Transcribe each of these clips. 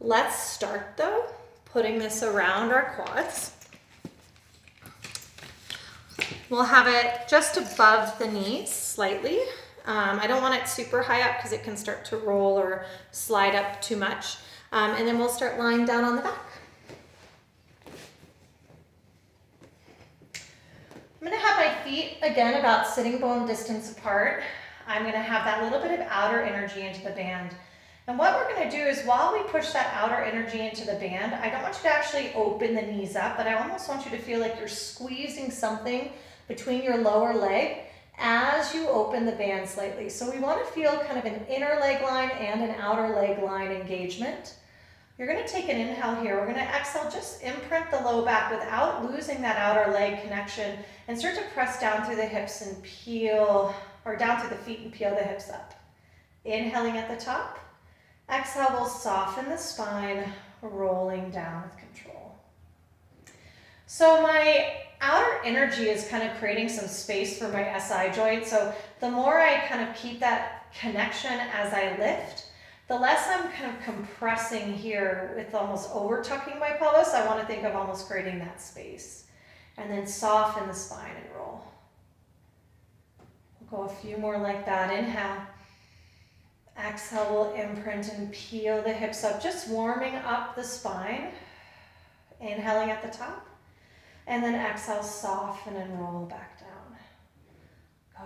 Let's start though, putting this around our quads. We'll have it just above the knees slightly. I don't want it super high up because it can start to roll or slide up too much. And then we'll start lying down on the back. I'm gonna have my feet again about sitting bone distance apart. I'm gonna have that little bit of outer energy into the band. And what we're gonna do is while we push that outer energy into the band, I don't want you to actually open the knees up, but I almost want you to feel like you're squeezing something between your lower leg as you open the band slightly. So we wanna feel kind of an inner leg line and an outer leg line engagement. You're gonna take an inhale here. We're gonna exhale, just imprint the low back without losing that outer leg connection and start to press down through the hips and peel, or down through the feet and peel the hips up. Inhaling at the top. Exhale, we'll soften the spine, rolling down with control. So my outer energy is kind of creating some space for my SI joint. So the more I kind of keep that connection as I lift, the less I'm kind of compressing here with almost over-tucking my pelvis. I want to think of almost creating that space. And then soften the spine and roll. We'll go a few more like that. Inhale. Exhale, we'll imprint and peel the hips up, just warming up the spine. Inhaling at the top. And then exhale, soften and roll back down.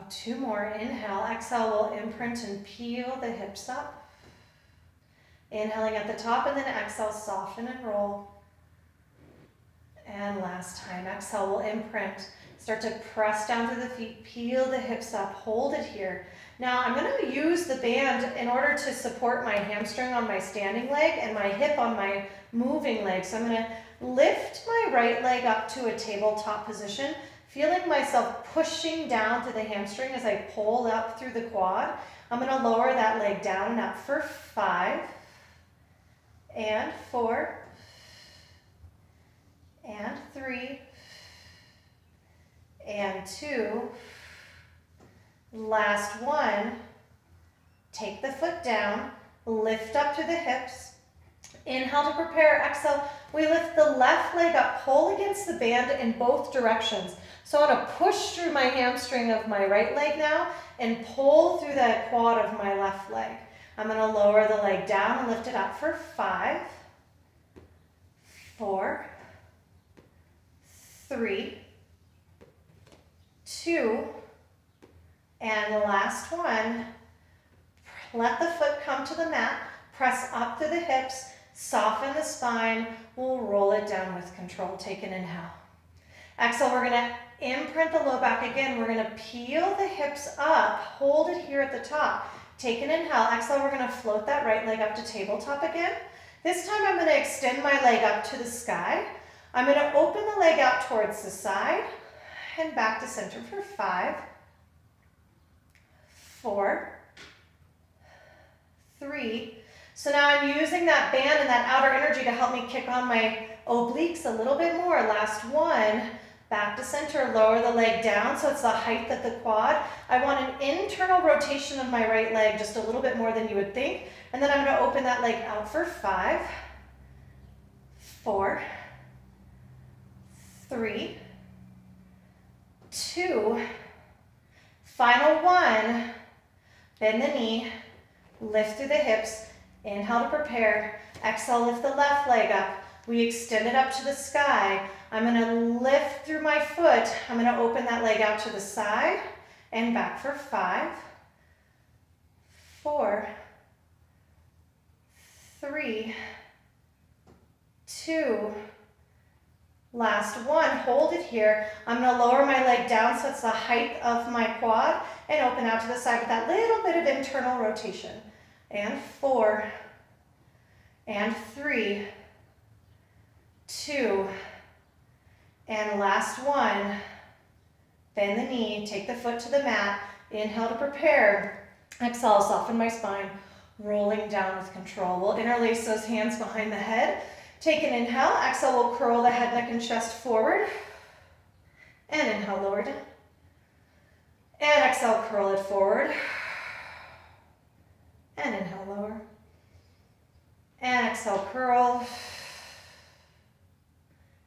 Go two more. Inhale. Exhale, we'll imprint and peel the hips up. Inhaling at the top, and then exhale, soften and roll. And last time, exhale, we'll imprint. Start to press down through the feet, peel the hips up, hold it here. Now I'm gonna use the band in order to support my hamstring on my standing leg and my hip on my moving leg. So I'm gonna lift my right leg up to a tabletop position, feeling myself pushing down through the hamstring as I pull up through the quad. I'm gonna lower that leg down and up for 5 and 4 and 3 and 2. Last one. Take the foot down, lift up to the hips. Inhale to prepare, exhale. We lift the left leg up, pull against the band in both directions. So I'm gonna push through my hamstring of my right leg now and pull through the quad of my left leg. I'm gonna lower the leg down and lift it up for 5, 4, 3, 2, and the last one. Let the foot come to the mat, press up through the hips, soften the spine, we'll roll it down with control. Take an inhale. Exhale, we're gonna imprint the low back again. We're gonna peel the hips up, hold it here at the top. Take an inhale, exhale, we're gonna float that right leg up to tabletop again. This time I'm gonna extend my leg up to the sky. I'm gonna open the leg out towards the side and back to center for 5, 4, 3. So now I'm using that band and that outer energy to help me kick on my obliques a little bit more. Last one. Back to center, lower the leg down so it's the height of the quad. I want an internal rotation of my right leg, just a little bit more than you would think. And then I'm gonna open that leg out for 5, 4, 3, 2, final one. Bend the knee, lift through the hips, inhale to prepare, exhale, lift the left leg up. We extend it up to the sky. I'm gonna lift through my foot. I'm gonna open that leg out to the side and back for 5, 4, 3, 2. Last one, hold it here. I'm gonna lower my leg down so it's the height of my quad and open out to the side with that little bit of internal rotation. And 4, and 3, 2, and last one. Bend the knee, take the foot to the mat, inhale to prepare, exhale, soften my spine, rolling down with control. We'll interlace those hands behind the head. Take an inhale, exhale, we'll curl the head, neck, and chest forward, and inhale, lower down, and exhale, curl it forward, and inhale, lower, And exhale, curl.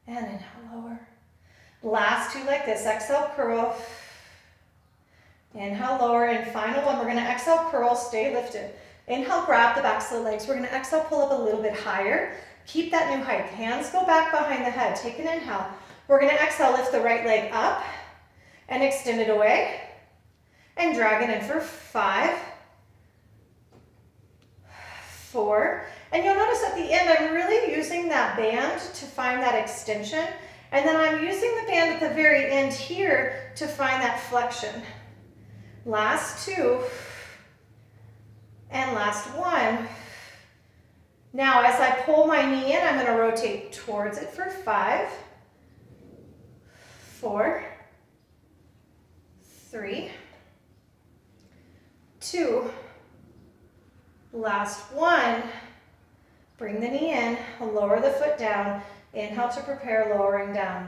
And inhale, lower. Last two like this. Exhale, curl. Inhale, lower. And final one, we're going to exhale, curl, stay lifted. Inhale, grab the backs of the legs. We're going to exhale, pull up a little bit higher. Keep that new height. Hands go back behind the head. Take an inhale. We're going to exhale, lift the right leg up and extend it away. And drag it in for 5, 4. And you'll notice at the end, I'm really using that band to find that extension. And then I'm using the band at the very end here to find that flexion. Last two. And last one. Now, as I pull my knee in, I'm going to rotate towards it for 5, 4, 3, 2. Last one. Bring the knee in, lower the foot down. Inhale to prepare, lowering down.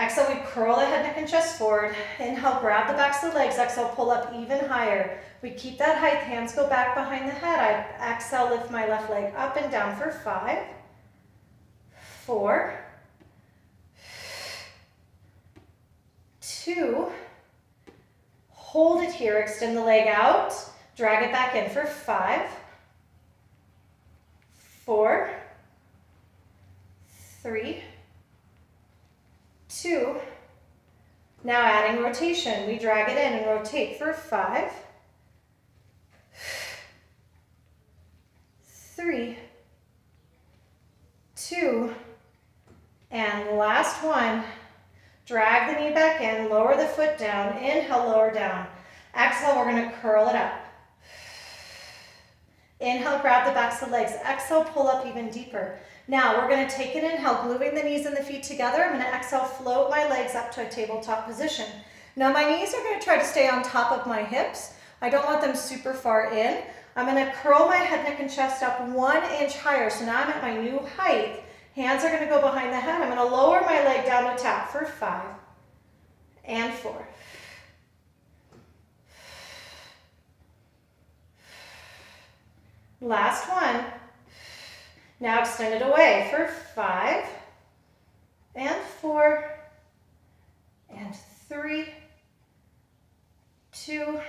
Exhale, we curl the head, neck, and chest forward. Inhale, grab the backs of the legs. Exhale, pull up even higher. We keep that height. Hands go back behind the head. I exhale, lift my left leg up and down for 5, 4, 2. Hold it here. Extend the leg out. Drag it back in for 5, 4, 3, 2. Now adding rotation. We drag it in and rotate for 5, 3, 2. And last one. Drag the knee back in, lower the foot down. Inhale, lower down. Exhale, we're going to curl it up. Inhale, grab the backs of the legs. Exhale, pull up even deeper. Now we're going to take an inhale, gluing the knees and the feet together. I'm going to exhale, float my legs up to a tabletop position. Now my knees are going to try to stay on top of my hips. I don't want them super far in. I'm going to curl my head, neck, and chest up 1 inch higher. So now I'm at my new height. Hands are going to go behind the head. I'm going to lower my leg down to tap for 5 and 4. Last one. Now extend it away for 5 and 4 and 3, 2.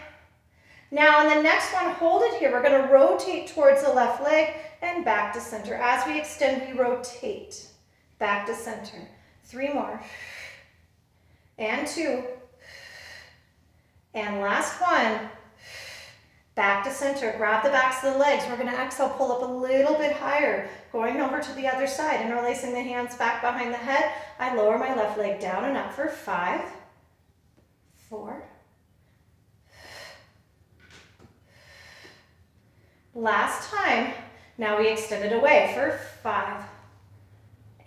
Now on the next one, hold it here. We're going to rotate towards the left leg and back to center. As we extend, we rotate back to center. 3 more. And 2. And last one. Back to center, grab the backs of the legs. We're going to exhale, pull up a little bit higher, going over to the other side, interlacing the hands back behind the head. I lower my left leg down and up for 5, 4. Last time, now we extend it away for 5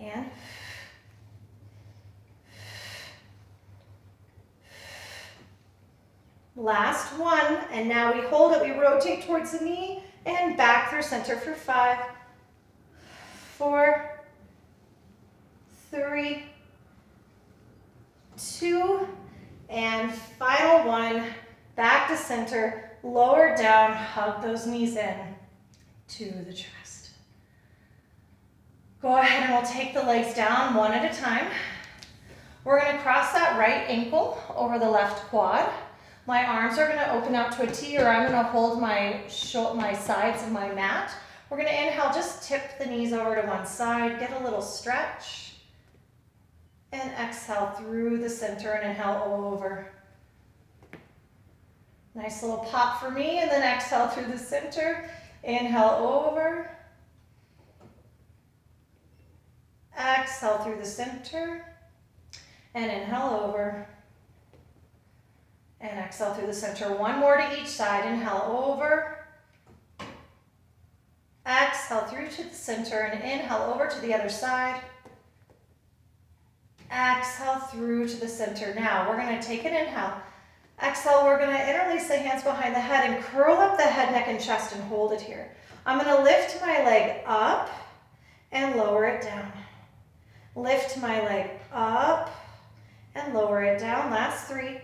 and 4. Last one, and now we hold it, we rotate towards the knee and back through center for 5, 4, 3, 2, and final one, back to center, lower down, hug those knees in to the chest. Go ahead and we'll take the legs down one at a time. We're going to cross that right ankle over the left quad. My arms are going to open out to a T, or I'm going to hold my sides of my mat. We're going to inhale, just tip the knees over to one side, get a little stretch, and exhale through the center and inhale over. Nice little pop for me, and then exhale through the center, inhale over, exhale through the center, and inhale over. And exhale through the center. One more to each side. Inhale over. Exhale through to the center and inhale over to the other side. Exhale through to the center. Now we're going to take an inhale. Exhale, we're going to interlace the hands behind the head and curl up the head, neck, and chest and hold it here. I'm going to lift my leg up and lower it down. Lift my leg up and lower it down. Last 3.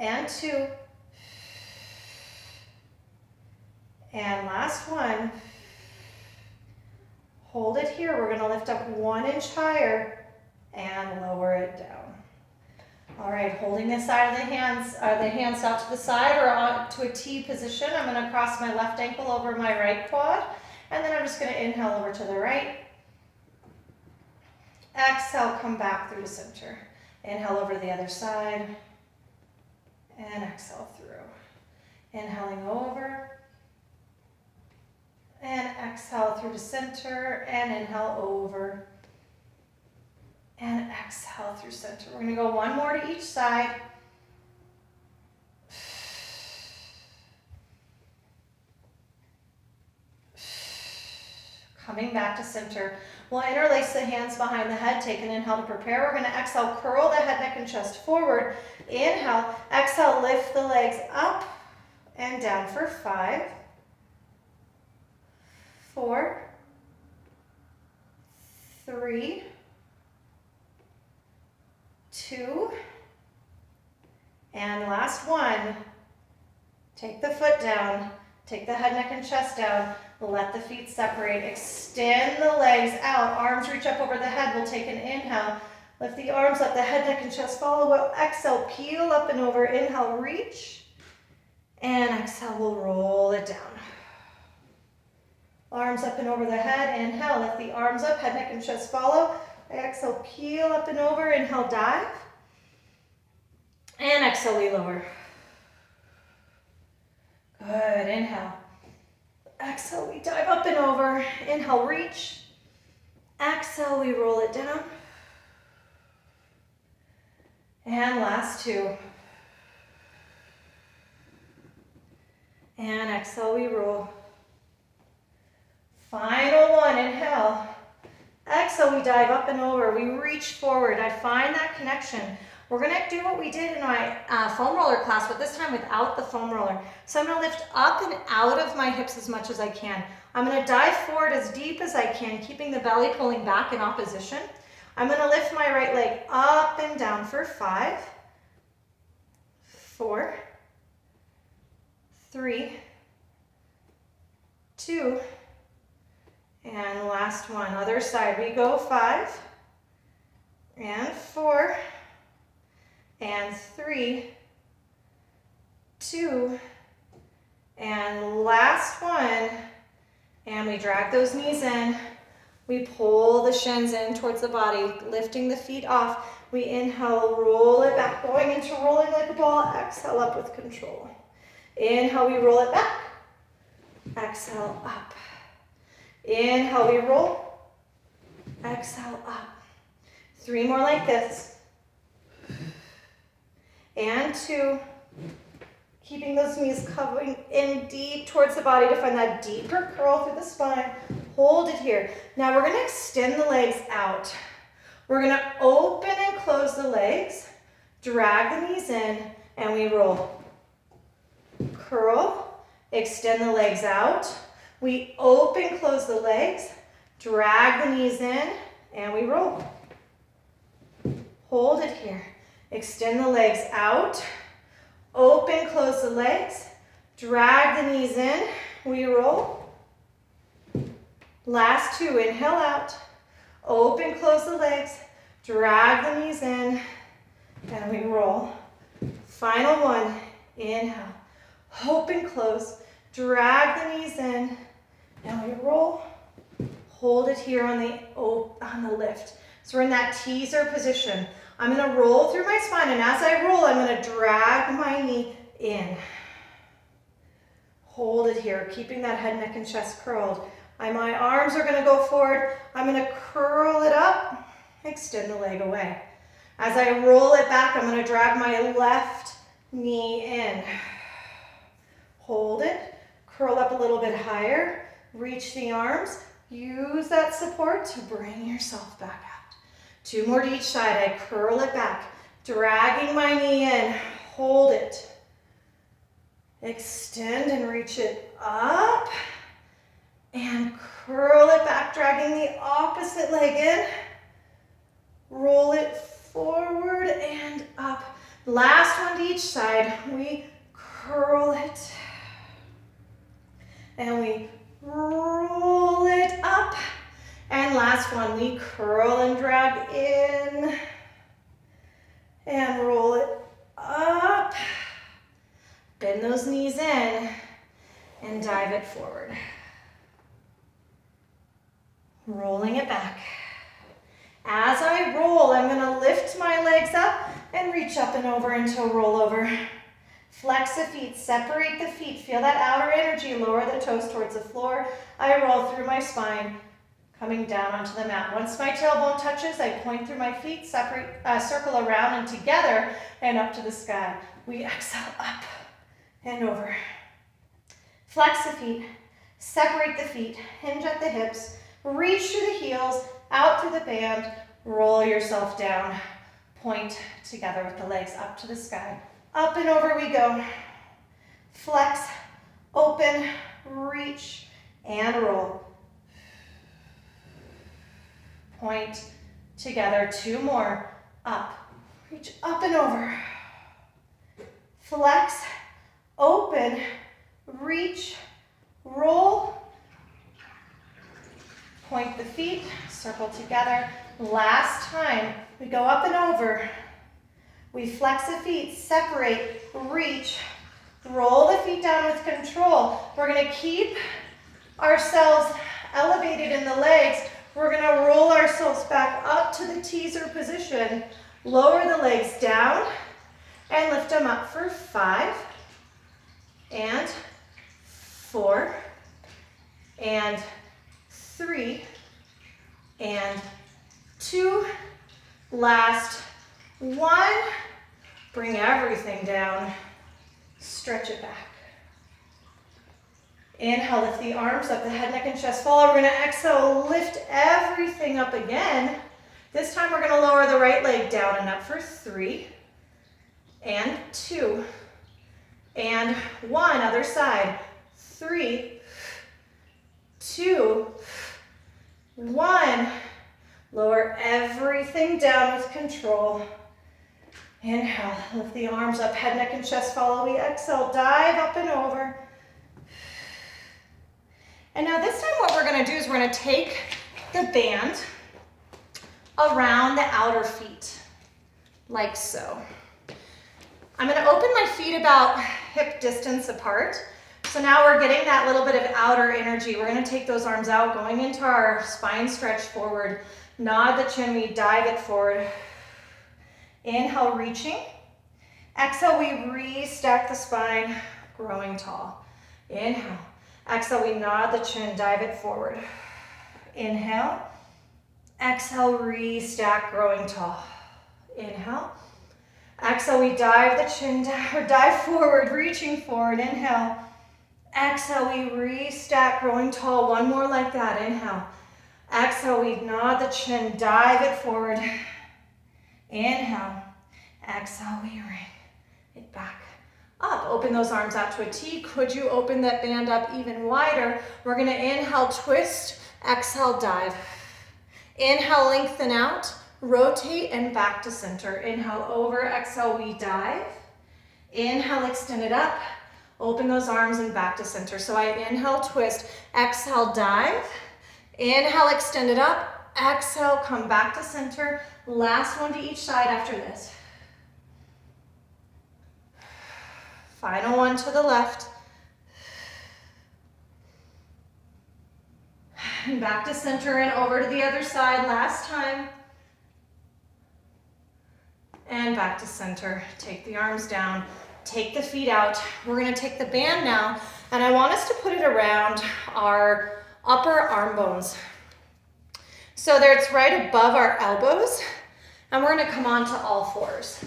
And 2. And last one. Hold it here. We're gonna lift up 1 inch higher and lower it down. All right, holding the side of the hands out to the side or out to a T position. I'm gonna cross my left ankle over my right quad, and then I'm just gonna inhale over to the right. Exhale, come back through the center. Inhale over to the other side, and exhale through. Inhaling over, and exhale through the center, and inhale over, and exhale through center. We're going to go one more to each side. Coming back to center. We'll interlace the hands behind the head. Take an inhale to prepare. We're going to exhale, curl the head, neck, and chest forward. Inhale, exhale, lift the legs up and down for 5, 4, 3, 2, and last one. Take the foot down, take the head, neck, and chest down, let the feet separate, extend the legs out, arms reach up over the head. We'll take an inhale, lift the arms up, the head, neck, and chest follow. We'll exhale, peel up and over, inhale, reach, and exhale, we'll roll it down. Arms up and over the head, inhale, lift the arms up, head, neck, and chest follow. Exhale, peel up and over, inhale, dive. And exhale, we lower. Good, inhale. Exhale, we dive up and over. Inhale, reach. Exhale, we roll it down. And last two. And exhale, we roll. Final one, inhale. Exhale, we dive up and over. We reach forward. I find that connection. We're going to do what we did in my foam roller class, but this time without the foam roller. So I'm going to lift up and out of my hips as much as I can. I'm going to dive forward as deep as I can, keeping the belly pulling back in opposition. I'm going to lift my right leg up and down for 5, 4, 3, 2, and last one, other side. We go 5, and 4, and 3, 2, and last one. And we drag those knees in. We pull the shins in towards the body, lifting the feet off. We inhale, roll it back, going into rolling like a ball. Exhale, up with control. Inhale, we roll it back. Exhale, up. Inhale, we roll. Exhale, up. 3 more like this. And 2. Keeping those knees coming in deep towards the body to find that deeper curl through the spine. Hold it here. Now we're going to extend the legs out. We're going to open and close the legs. Drag the knees in, and we roll. Curl. Extend the legs out. We open, close the legs, drag the knees in, and we roll. Hold it here. Extend the legs out, open, close the legs, drag the knees in, we roll. Last two, inhale out, open, close the legs, drag the knees in, and we roll. Final one, inhale, open, close, drag the knees in. Now we roll, hold it here on the lift. So we're in that teaser position. I'm going to roll through my spine, and as I roll, I'm going to drag my knee in. Hold it here, keeping that head, neck, and chest curled. My arms are going to go forward. I'm going to curl it up, extend the leg away. As I roll it back, I'm going to drag my left knee in. Hold it, curl up a little bit higher, reach the arms, use that support to bring yourself back up. 2 more to each side. I curl it back, dragging my knee in, hold it, extend and reach it up, and curl it back, dragging the opposite leg in, roll it forward and up. Last one to each side. We curl it, and we roll it up. And last one, we curl and drag in and roll it up. Bend those knees in and dive it forward. Rolling it back. As I roll, I'm gonna lift my legs up and reach up and over into a rollover. Flex the feet, separate the feet, feel that outer energy, lower the toes towards the floor. I roll through my spine, coming down onto the mat. Once my tailbone touches, I point through my feet, separate, circle around and together, and up to the sky. We exhale up and over. Flex the feet, separate the feet, hinge at the hips, reach through the heels, out through the band, roll yourself down, point together with the legs up to the sky. Up and over we go. Flex, open, reach, and roll. Point together, two more. Up, reach up and over. Flex, open, reach, roll. Point the feet, circle together. Last time, we go up and over. We flex the feet, separate, reach, roll the feet down with control. We're gonna keep ourselves elevated in the legs. We're gonna roll ourselves back up to the teaser position. Lower the legs down and lift them up for 5 and 4 and 3 and 2. Last 1, bring everything down, stretch it back. Inhale, lift the arms up, the head, neck, and chest follow. We're going to exhale, lift everything up again. This time we're going to lower the right leg down and up for 3 and 2 and 1. Other side, 3, 2, 1. Lower everything down with control. Inhale, lift the arms up, head, neck, and chest follow. We exhale, dive up and over. And now this time what we're gonna do is we're gonna take the band around the outer feet, like so. I'm gonna open my feet about hip distance apart. So now we're getting that little bit of outer energy. We're gonna take those arms out, going into our spine stretch forward. Nod the chin, we dive it forward. Inhale, reaching. Exhale, we restack the spine, growing tall. Inhale. Exhale, we nod the chin, dive it forward. Inhale. Exhale, restack, growing tall. Inhale. Exhale, we dive the chin down, or dive forward, reaching forward. Inhale. Exhale, we restack, growing tall. One more like that. Inhale. Exhale, we nod the chin, dive it forward. Inhale. Exhale, we ring it back up. Open those arms out to a T. Could you open that band up even wider? We're going to inhale, twist, exhale, dive. Inhale, lengthen out, rotate, and back to center. Inhale, over, exhale, we dive. Inhale, extend it up, open those arms and back to center. So I inhale, twist, exhale, dive. Inhale, extend it up, exhale, come back to center. Last one to each side after this. Final one to the left. And back to center and over to the other side. Last time. And back to center. Take the arms down. Take the feet out. We're going to take the band now. And I want us to put it around our upper arm bones. So that it's right above our elbows. And we're going to come onto all fours.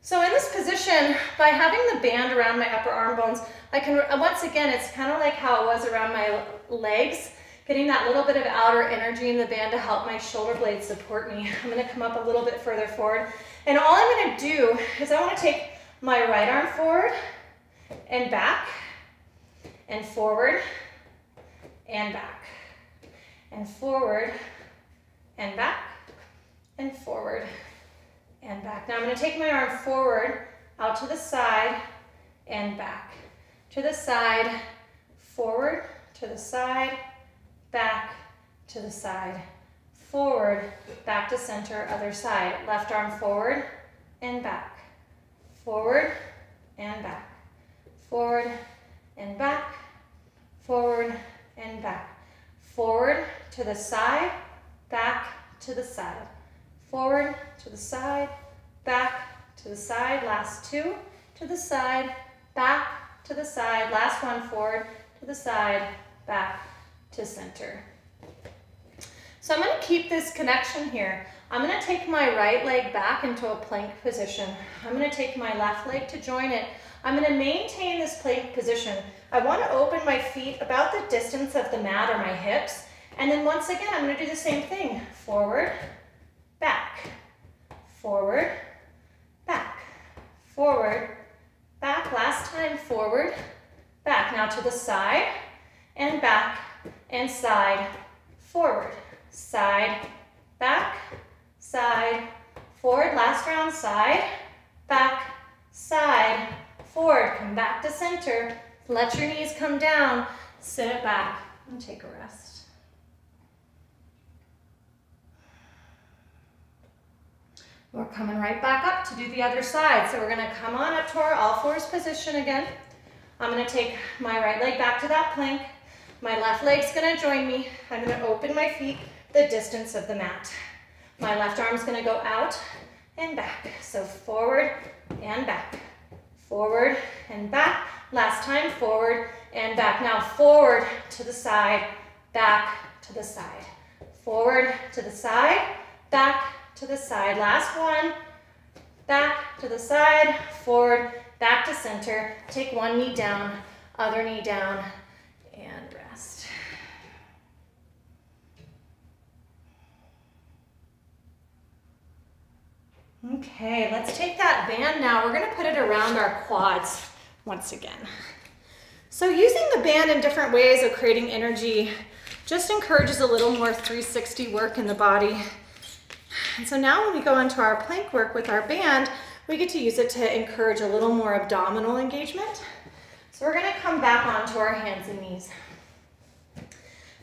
So in this position, by having the band around my upper arm bones, I can, once again, it's kind of like how it was around my legs, getting that little bit of outer energy in the band to help my shoulder blades support me. I'm gonna come up a little bit further forward. And all I'm gonna do is I wanna take my right arm forward and back, and forward and back, and forward and back, and forward and back. Now I'm going to take my arm forward, out to the side, and back. to the side, forward, to the side, back, to the side, forward, back to center, other side. Left arm forward and back, forward and back, forward and back, forward and back. Forward to the side, back to the side, forward to the side, back to the side. Last two, to the side, back to the side. Last one, forward to the side, back to center. So I'm going to keep this connection here. I'm going to take my right leg back into a plank position. I'm going to take my left leg to join it. I'm going to maintain this plank position. I want to open my feet about the distance of the mat or my hips. And then once again, I'm going to do the same thing. Forward, back, forward, back, forward, back. Last time, forward, back. Now to the side and back and side, forward, side, back, side, forward. Last round, side, back, side, forward. Come back to center. Let your knees come down. Sit it back and take a rest. We're coming right back up to do the other side. So we're going to come on up to our all fours position again. I'm going to take my right leg back to that plank. My left leg's going to join me. I'm going to open my feet the distance of the mat. My left arm's going to go out and back. So forward and back, forward and back. Last time, forward and back. Now forward to the side, back to the side, forward to the side, back to the side. Last one, back to the side, forward, back to center. Take one knee down, other knee down, and rest. Okay, let's take that band now. We're going to put it around our quads once again. So using the band in different ways of creating energy just encourages a little more 360 work in the body. And so now when we go into our plank work with our band, we get to use it to encourage a little more abdominal engagement. So we're going to come back onto our hands and knees.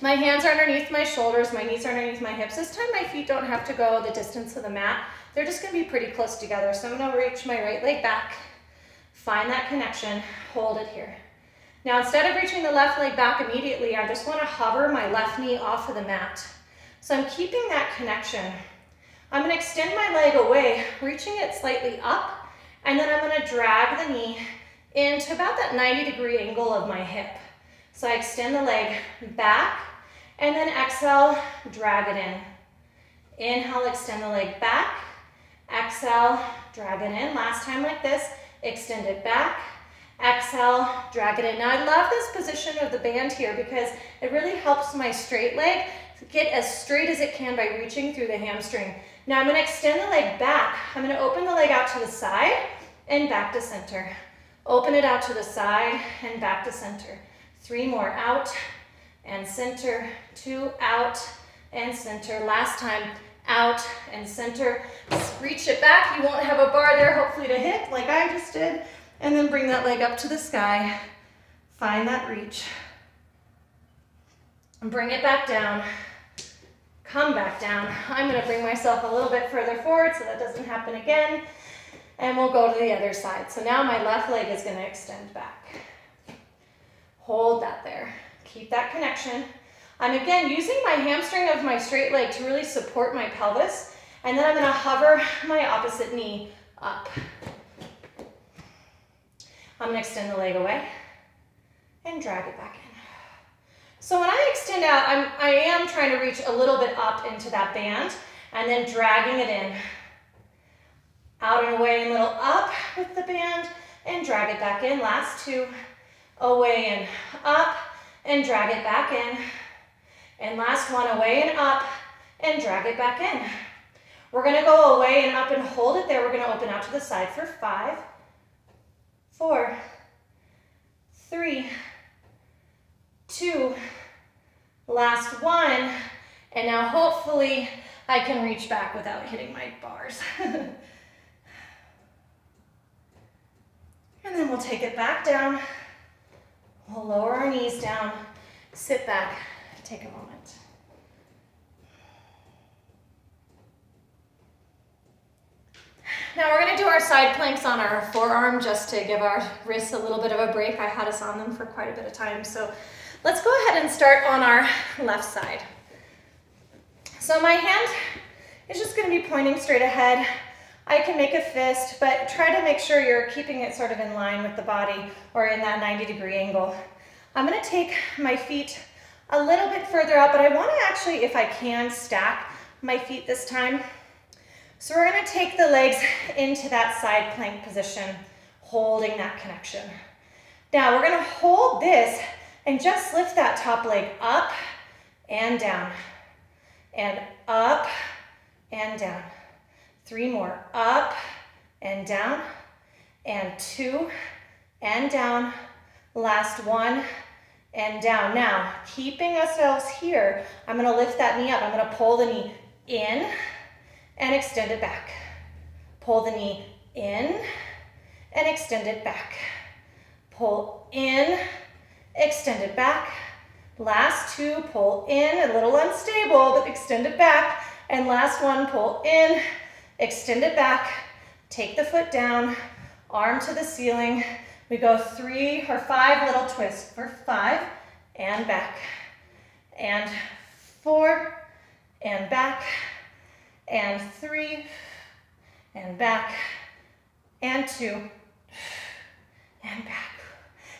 My hands are underneath my shoulders, my knees are underneath my hips. This time my feet don't have to go the distance of the mat. They're just going to be pretty close together. So I'm going to reach my right leg back, find that connection, hold it here. Now instead of reaching the left leg back immediately, I just want to hover my left knee off of the mat. So I'm keeping that connection. I'm going to extend my leg away, reaching it slightly up, and then I'm going to drag the knee into about that 90-degree angle of my hip. So I extend the leg back, and then exhale, drag it in. Inhale, extend the leg back. Exhale, drag it in. Last time like this, extend it back. Exhale, drag it in. Now I love this position of the band here because it really helps my straight leg get as straight as it can by reaching through the hamstring. Now I'm going to extend the leg back. I'm going to open the leg out to the side and back to center. Open it out to the side and back to center. Three more, out and center. Two, out and center. Last time, out and center. Just reach it back. You won't have a bar there, hopefully, to hit like I just did. And then bring that leg up to the sky. Find that reach. And bring it back down. Come back down. I'm going to bring myself a little bit further forward so that doesn't happen again. And we'll go to the other side. So now my left leg is going to extend back. Hold that there. Keep that connection. I'm again using my hamstring of my straight leg to really support my pelvis. And then I'm going to hover my opposite knee up. I'm going to extend the leg away and drag it back in. So when I extend out, I am trying to reach a little bit up into that band and then dragging it in. Out and away, and little up with the band and drag it back in. Last two, away and up and drag it back in. And last one, away and up and drag it back in. We're going to go away and up and hold it there. We're going to open out to the side for 5, 4, 3, 2, last one, and now hopefully I can reach back without hitting my bars. And then we'll take it back down, Lower our knees down, sit back, take a moment. Now we're going to do our side planks on our forearm just to give our wrists a little bit of a break. I had us on them for quite a bit of time, so let's go ahead and start on our left side. So my hand is just going to be pointing straight ahead. I can make a fist, but try to make sure you're keeping it sort of in line with the body or in that 90-degree angle. I'm going to take my feet a little bit further out, but I want to actually, if I can, stack my feet this time. So we're going to take the legs into that side plank position, holding that connection. Now we're going to hold this and just lift that top leg up and down, and up and down. 3 more, up and down, and 2 and down, last 1 and down. Now, keeping ourselves here, I'm gonna lift that knee up. I'm gonna pull the knee in and extend it back. Pull the knee in and extend it back. Pull in, extend it back. Last 2, pull in, a little unstable, but extend it back. And last 1, pull in, extend it back, take the foot down, arm to the ceiling. We go 3 or 5 little twists for 5 and back, and 4 and back, and 3 and back, and 2 and back,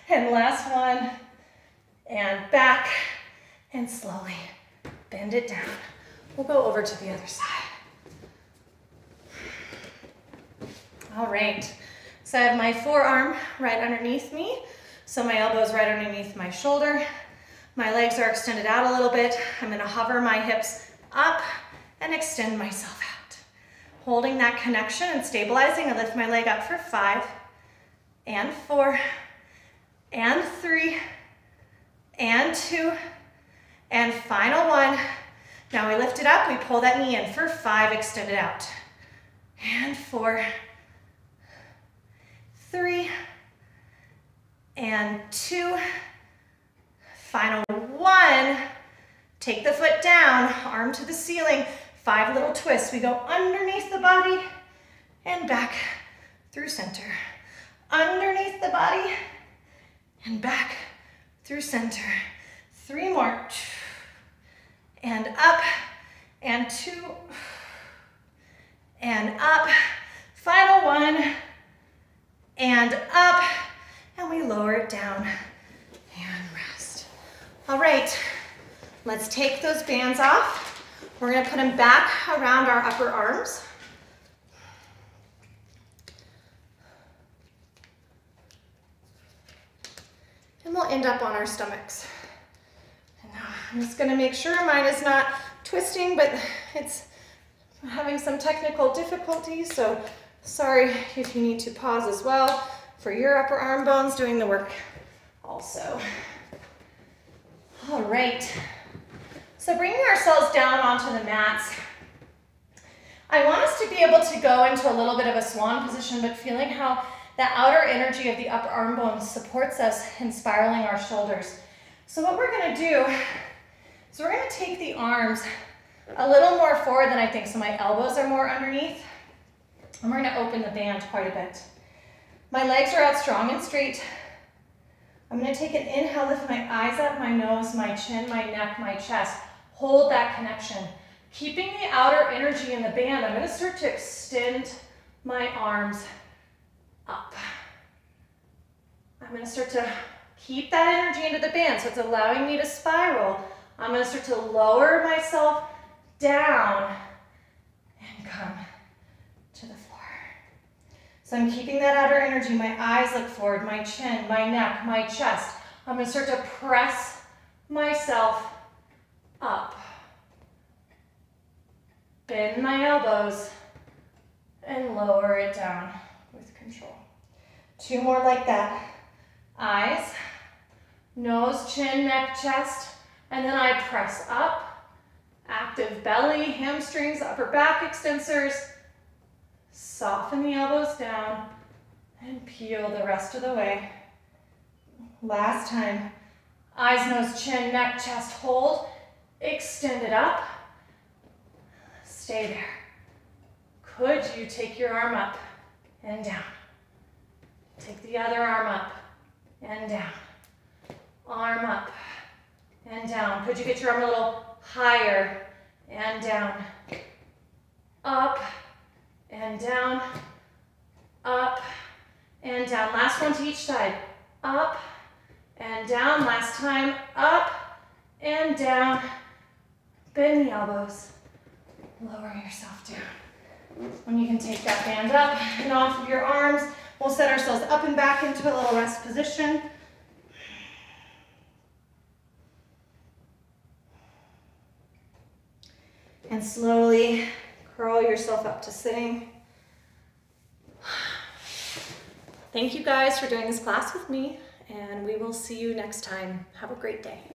and last 1 and back, and slowly bend it down. We'll go over to the other side. All right, so I have my forearm right underneath me. So my elbow's right underneath my shoulder. My legs are extended out a little bit. I'm gonna hover my hips up and extend myself out. Holding that connection and stabilizing, I lift my leg up for 5 and 4 and 3 and 2 and final 1. Now we lift it up, we pull that knee in for 5, extend it out, and 4, 3 and 2, final 1, take the foot down, arm to the ceiling, 5 little twists. We go underneath the body and back through center, underneath the body and back through center. 3 more, and up, and 2, and up, final 1, and up, and we lower it down and rest. All right, let's take those bands off. We're gonna put them back around our upper arms. And we'll end up on our stomachs. And now I'm just gonna make sure mine is not twisting, but it's having some technical difficulties, so sorry if you need to pause as well for your upper arm bones doing the work also. All right, so bringing ourselves down onto the mats, I want us to be able to go into a little bit of a swan position, but feeling how the outer energy of the upper arm bones supports us in spiraling our shoulders. So what we're going to do is we're going to take the arms a little more forward than I think, so my elbows are more underneath. And we're going to open the band quite a bit. My legs are out strong and straight. I'm going to take an inhale, lift my eyes up, my nose, my chin, my neck, my chest. Hold that connection. Keeping the outer energy in the band, I'm going to start to extend my arms up. I'm going to start to keep that energy into the band, so it's allowing me to spiral. I'm going to start to lower myself down and come to the floor. So I'm keeping that outer energy. My eyes look forward, my chin, my neck, my chest. I'm going to start to press myself up. Bend my elbows and lower it down with control. 2 more like that. Eyes, nose, chin, neck, chest, and then I press up. Active belly, hamstrings, upper back extensors. Soften the elbows down and peel the rest of the way. Last time, Eyes, nose, chin, neck, chest, hold. Extend it up. Stay there. Could you take your arm up and down? Take the other arm up and down. Arm up and down. Could you get your arm a little higher and down? Up and down. Up and down. Last one to each side. Up and down. Last time. Up and down. Bend the elbows. Lower yourself down. When you can take that band up and off of your arms, we'll set ourselves up and back into a little rest position. And slowly curl yourself up to sitting. Thank you guys for doing this class with me, and we will see you next time. Have a great day.